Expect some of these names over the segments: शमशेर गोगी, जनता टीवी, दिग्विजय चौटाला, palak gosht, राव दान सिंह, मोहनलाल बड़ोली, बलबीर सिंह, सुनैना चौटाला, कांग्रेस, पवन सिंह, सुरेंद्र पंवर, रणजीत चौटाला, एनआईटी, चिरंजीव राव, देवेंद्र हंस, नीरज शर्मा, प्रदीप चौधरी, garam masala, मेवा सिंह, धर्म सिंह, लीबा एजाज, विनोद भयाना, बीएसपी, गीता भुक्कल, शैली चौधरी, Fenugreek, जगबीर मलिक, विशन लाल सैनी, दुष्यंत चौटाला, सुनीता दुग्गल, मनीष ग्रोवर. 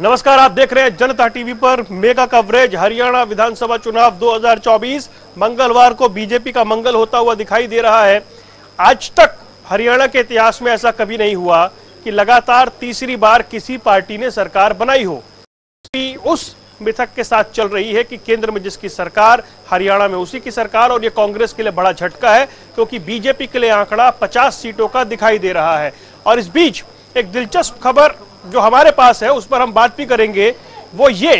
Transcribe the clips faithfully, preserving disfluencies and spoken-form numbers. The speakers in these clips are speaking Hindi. नमस्कार, आप देख रहे हैं जनता टीवी पर मेगा कवरेज। हरियाणा विधानसभा चुनाव दो हजार चौबीस मंगलवार को बीजेपी का मंगल होता हुआ दिखाई दे रहा है। आज तक हरियाणा के इतिहास में ऐसा कभी नहीं हुआ कि लगातार तीसरी बार किसी पार्टी ने सरकार बनाई हो। उस मिथक के साथ चल रही है कि केंद्र में जिसकी सरकार, हरियाणा में उसी की सरकार, और ये कांग्रेस के लिए बड़ा झटका है क्योंकि बीजेपी के लिए आंकड़ा पचास सीटों का दिखाई दे रहा है। और इस बीच एक दिलचस्प खबर जो हमारे पास है उस पर हम बात भी करेंगे, वो ये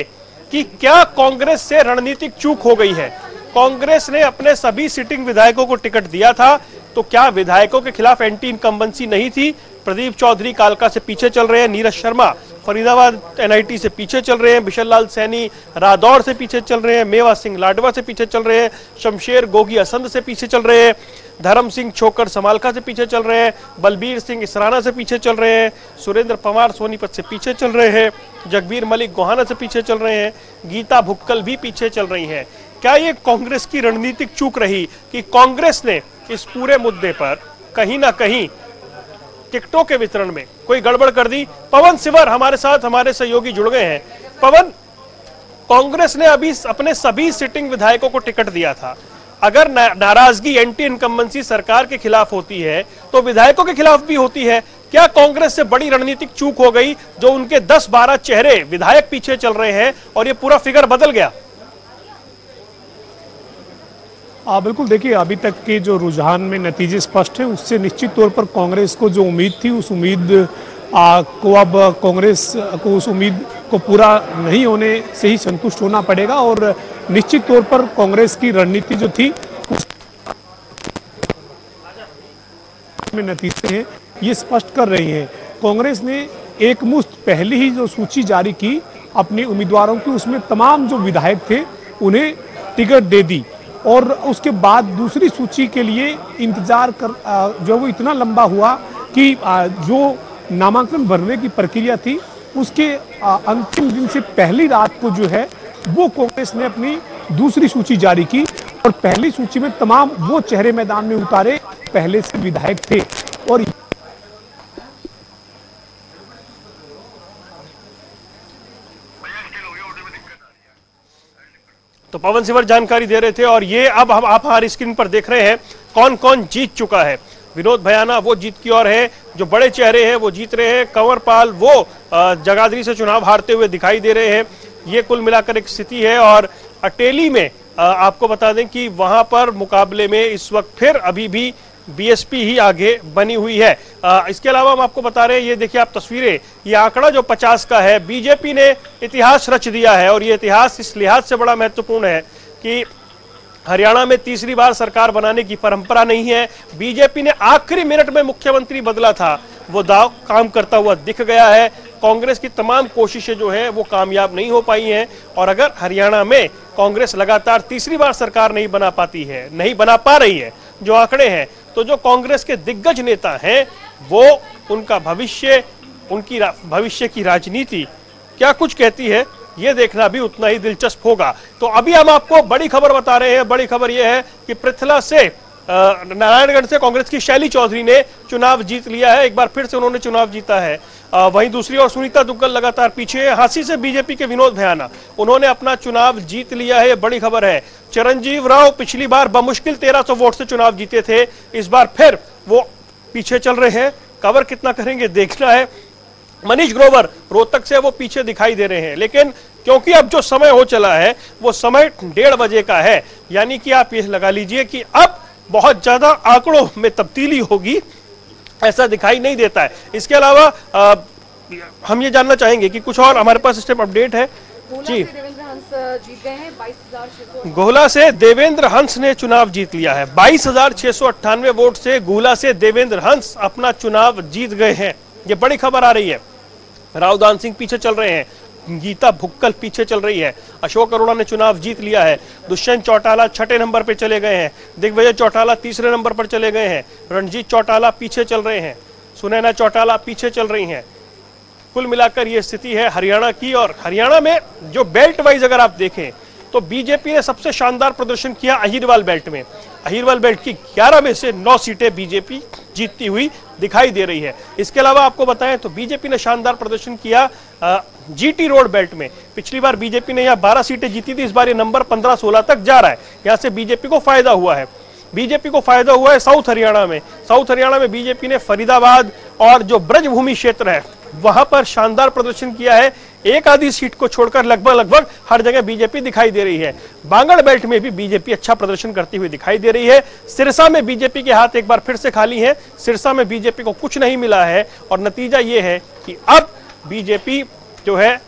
कि क्या कांग्रेस से रणनीतिक चूक हो गई है। कांग्रेस ने अपने सभी सिटिंग विधायकों को टिकट दिया था, तो क्या विधायकों के खिलाफ एंटी इनकम्बेंसी नहीं थी। प्रदीप चौधरी कालका से पीछे चल रहे हैं, नीरज शर्मा फरीदाबाद एनआईटी से पीछे चल रहे हैं, विशन लाल सैनी रादौर से पीछे चल रहे हैं, मेवा सिंह लाडवा से पीछे चल रहे हैं, शमशेर गोगी असंध से पीछे चल रहे हैं, धर्म सिंह छोकर समालखा से पीछे चल रहे हैं, बलबीर सिंह इसराना से पीछे चल रहे हैं, सुरेंद्र पंवर सोनीपत से पीछे चल रहे हैं, जगबीर मलिक गोहाना से पीछे चल रहे हैं, गीता भुक्कल भी पीछे चल रही हैं। क्या ये कांग्रेस की रणनीतिक चूक रही कि कांग्रेस ने इस पूरे मुद्दे पर कहीं ना कहीं टिकटों के वितरण में कोई गड़बड़ कर दी। पवन सिंह हमारे साथ, हमारे सहयोगी जुड़ गए हैं। पवन, कांग्रेस ने अभी अपने सभी सिटिंग विधायकों को टिकट दिया था। अगर नाराजगी एंटी इनकम्बेंसी सरकार के खिलाफ होती है तो विधायकों के खिलाफ भी होती है। क्या कांग्रेस से बड़ी रणनीतिक चूक हो गई जो उनके दस बारह चेहरे विधायक पीछे चल रहे हैं और ये पूरा फिगर बदल गया? आ, बिल्कुल, देखिए अभी तक के जो रुझान में नतीजे स्पष्ट हैं उससे निश्चित तौर पर कांग्रेस को जो उम्मीद थी उस उम्मीद को अब कांग्रेस को उस उम्मीद को पूरा नहीं होने से ही संतुष्ट होना पड़ेगा। और निश्चित तौर पर कांग्रेस की रणनीति जो थी उसमें नतीजे हैं ये स्पष्ट कर रही हैं। कांग्रेस ने एकमुश्त पहले ही जो सूची जारी की अपने उम्मीदवारों की, उसमें तमाम जो विधायक थे उन्हें टिकट दे दी और उसके बाद दूसरी सूची के लिए इंतजार कर जो वो इतना लंबा हुआ कि जो नामांकन भरने की प्रक्रिया थी उसके अंतिम दिन से पहली रात को जो है वो कांग्रेस ने अपनी दूसरी सूची जारी की और पहली सूची में तमाम वो चेहरे मैदान में उतारे पहले से विधायक थे। और तो पवन सिंह जानकारी दे रहे थे, और ये अब हम आप हमारी स्क्रीन पर देख रहे हैं कौन कौन जीत चुका है। विनोद भयाना वो जीत की ओर है, जो बड़े चेहरे हैं वो जीत रहे हैं, कंवर पाल वो जगाधरी से चुनाव हारते हुए दिखाई दे रहे हैं। ये कुल मिलाकर एक स्थिति है। और अटेली में आपको बता दें कि वहां पर मुकाबले में इस वक्त फिर अभी भी बीएसपी ही आगे बनी हुई है। आ, इसके अलावा हम आपको बता रहे हैं, ये देखिए आप तस्वीरें, ये आंकड़ा जो पचास का है, बीजेपी ने इतिहास रच दिया है। और ये इतिहास इस लिहाज से बड़ा महत्वपूर्ण है कि हरियाणा में तीसरी बार सरकार बनाने की परंपरा नहीं है। बीजेपी ने आखिरी मिनट में मुख्यमंत्री बदला था, वो दाव काम करता हुआ दिख गया है। कांग्रेस की तमाम कोशिशें जो है वो कामयाब नहीं हो पाई हैं। और अगर हरियाणा में कांग्रेस लगातार तीसरी बार सरकार नहीं बना पाती है, नहीं बना पा रही है, जो आंकड़े हैं, तो जो कांग्रेस के दिग्गज नेता हैं वो, उनका भविष्य, उनकी भविष्य की राजनीति क्या कुछ कहती है, ये देखना भी उतना ही दिलचस्प होगा। तो अभी हम आपको बड़ी खबर बता रहे हैं। बड़ी खबर यह है कि पृथला से, नारायणगढ़ से कांग्रेस की शैली चौधरी ने चुनाव जीत लिया है। एक बार फिर से उन्होंने चुनाव जीता है। वहीं दूसरी ओर सुनीता दुग्गल लगातार पीछे है। हांसी से बीजेपी के विनोद भयाना, उन्होंने अपना चुनाव जीत लिया है, बड़ी खबर है। चिरंजीव राव पिछली बार बमुश्किल तेरह सौ वोट से चुनाव जीते थे, इस बार फिर वो पीछे चल रहे हैं। कवर कितना करेंगे देखना है। मनीष ग्रोवर रोहतक से वो पीछे दिखाई दे रहे हैं, लेकिन क्योंकि अब जो समय हो चला है वो समय डेढ़ बजे का है, यानी कि आप ये लगा लीजिए कि अब बहुत ज्यादा आंकड़ों में तब्दीली होगी ऐसा दिखाई नहीं देता है। इसके अलावा आ, हम ये जानना चाहेंगे कि कुछ और हमारे पास इस टाइम अपडेट है जी। जीत गए हैं गोहला से देवेंद्र हंस ने चुनाव जीत लिया है। बाईस हजार छह सौ अट्ठानवे वोट से गोहला से देवेंद्र हंस अपना चुनाव जीत गए हैं, ये बड़ी खबर आ रही है। राव दान सिंह पीछे चल रहे हैं, गीता भुक्कल पीछे चल रही है, अशोक अरोड़ा ने चुनाव जीत लिया है, दुष्यंत चौटाला छठे नंबर पर चले गए हैं, दिग्विजय चौटाला तीसरे नंबर पर चले गए हैं, रणजीत चौटाला पीछे चल रहे हैं, सुनैना चौटाला पीछे चल रही हैं। कुल मिलाकर ये स्थिति है हरियाणा की। और हरियाणा में जो बेल्ट वाइज अगर आप देखें तो बीजेपी ने सबसे शानदार प्रदर्शन किया अहिरवाल बेल्ट में। अहिरवाल बेल्ट की ग्यारह में से नौ सीटें बीजेपी जीतती हुई दिखाई दे रही है। इसके अलावा आपको बताएं तो बीजेपी ने शानदार प्रदर्शन किया जीटी रोड बेल्ट में। पिछली बार बीजेपी ने यहाँ बारह सीटें जीती थी, इस बार ये नंबर पंद्रह सोलह तक जा रहा है। यहाँ से बीजेपी को फायदा हुआ है, बीजेपी को फायदा हुआ है। साउथ हरियाणा में साउथ हरियाणा में बीजेपी ने फरीदाबाद और जो ब्रजभूमि क्षेत्र है वहां पर शानदार प्रदर्शन किया है। एक आधी सीट को छोड़कर लगभग लगभग हर जगह बीजेपी दिखाई दे रही है। बांगड़ बेल्ट में भी बीजेपी अच्छा प्रदर्शन करती हुई दिखाई दे रही है। सिरसा में बीजेपी के हाथ एक बार फिर से खाली है, सिरसा में बीजेपी को कुछ नहीं मिला है और नतीजा ये है कि अब बीजेपी जो है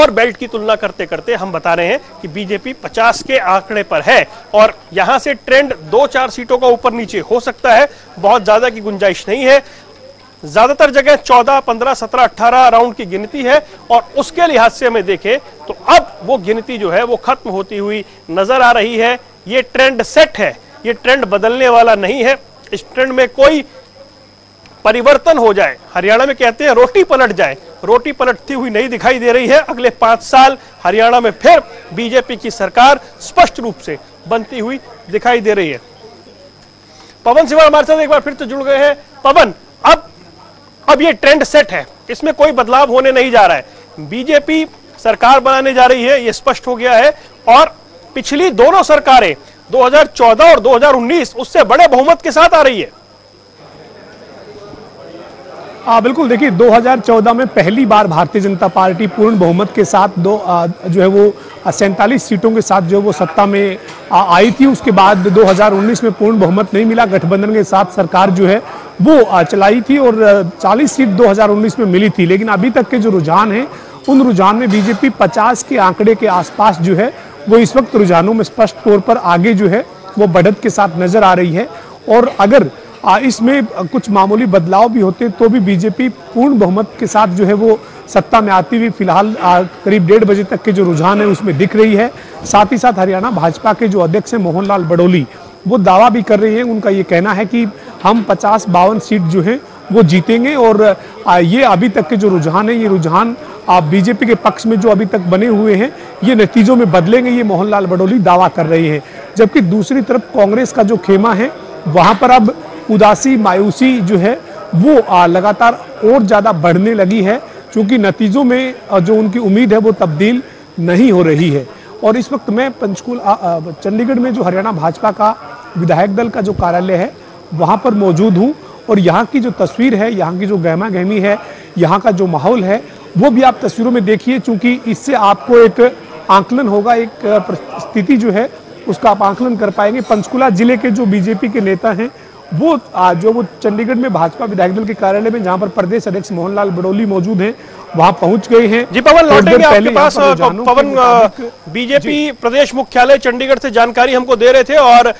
और बेल्ट की तुलना करते करते हम बता रहे हैं कि बीजेपी पचास के आंकड़े पर है और यहां से ट्रेंड दो चार सीटों का ऊपर नीचे हो सकता है, बहुत ज्यादा की गुंजाइश नहीं है। ज्यादातर जगह चौदह, पंद्रह, सत्रह, अठारह राउंड की गिनती है और उसके लिहाज से हमें देखें तो अब वो गिनती जो है वो खत्म होती हुई नजर आ रही है। ये ट्रेंड सेट है, ये ट्रेंड बदलने वाला नहीं है। इस ट्रेंड में कोई परिवर्तन हो जाए, हरियाणा में कहते हैं रोटी पलट जाए, रोटी पलटती हुई नहीं दिखाई दे रही है। अगले पांच साल हरियाणा में फिर बीजेपी की सरकार स्पष्ट रूप से बनती हुई दिखाई दे रही है। पवन सिंह हमारे साथ एक बार फिर से जुड़ गए हैं। पवन, अब अब ये ट्रेंड सेट है, इसमें कोई बदलाव होने नहीं जा रहा है। बीजेपी सरकार बनाने जा रही है, ये स्पष्ट हो गया है। और पिछली दोनों सरकारें दो हज़ार चौदह और दो हज़ार उन्नीस उससे बड़े बहुमत के साथ आ रही है। हाँ बिल्कुल, देखिए दो हज़ार चौदह में पहली बार भारतीय जनता पार्टी पूर्ण बहुमत के साथ दो आ, जो है वो सैंतालीस सीटों के साथ जो वो सत्ता में आ, आई थी। उसके बाद दो हज़ार उन्नीस में पूर्ण बहुमत नहीं मिला, गठबंधन के साथ सरकार जो है वो आ, चलाई थी और चालीस सीट दो हज़ार उन्नीस में मिली थी। लेकिन अभी तक के जो रुझान हैं उन रुझान में बीजेपी पचास के आंकड़े के आसपास जो है वो इस वक्त रुझानों में स्पष्ट तौर पर आगे जो है वो बढ़त के साथ नजर आ रही है। और अगर इसमें कुछ मामूली बदलाव भी होते तो भी बीजेपी पूर्ण बहुमत के साथ जो है वो सत्ता में आती हुई फिलहाल करीब डेढ़ बजे तक के जो रुझान है उसमें दिख रही है। साथ ही साथ हरियाणा भाजपा के जो अध्यक्ष हैं मोहनलाल बड़ोली, वो दावा भी कर रहे हैं, उनका ये कहना है कि हम पचास बावन सीट जो है वो जीतेंगे। और ये अभी तक के जो रुझान है, ये रुझान बीजेपी के पक्ष में जो अभी तक बने हुए हैं ये नतीजों में बदलेंगे, ये मोहनलाल बड़ोली दावा कर रहे हैं। जबकि दूसरी तरफ कांग्रेस का जो खेमा है वहाँ पर अब उदासी, मायूसी जो है वो आ, लगातार और ज़्यादा बढ़ने लगी है, क्योंकि नतीजों में जो उनकी उम्मीद है वो तब्दील नहीं हो रही है। और इस वक्त मैं पंचकूला चंडीगढ़ में जो हरियाणा भाजपा का विधायक दल का जो कार्यालय है वहाँ पर मौजूद हूँ और यहाँ की जो तस्वीर है, यहाँ की जो गहमा गहमी है, यहाँ का जो माहौल है वो भी आप तस्वीरों में देखिए, क्योंकि इससे आपको एक आंकलन होगा, एक स्थिति जो है उसका आप आंकलन कर पाएंगे। पंचकूला जिले के जो बीजेपी के नेता हैं वो आज जो वो चंडीगढ़ में भाजपा विधायक दल के कार्यालय में जहां पर प्रदेश अध्यक्ष मोहनलाल बड़ोली मौजूद हैं वहां पहुंच गए हैं। जी पवन, लौटेंगे आपके पास। पवन, बीजेपी प्रदेश मुख्यालय चंडीगढ़ से जानकारी हमको दे रहे थे और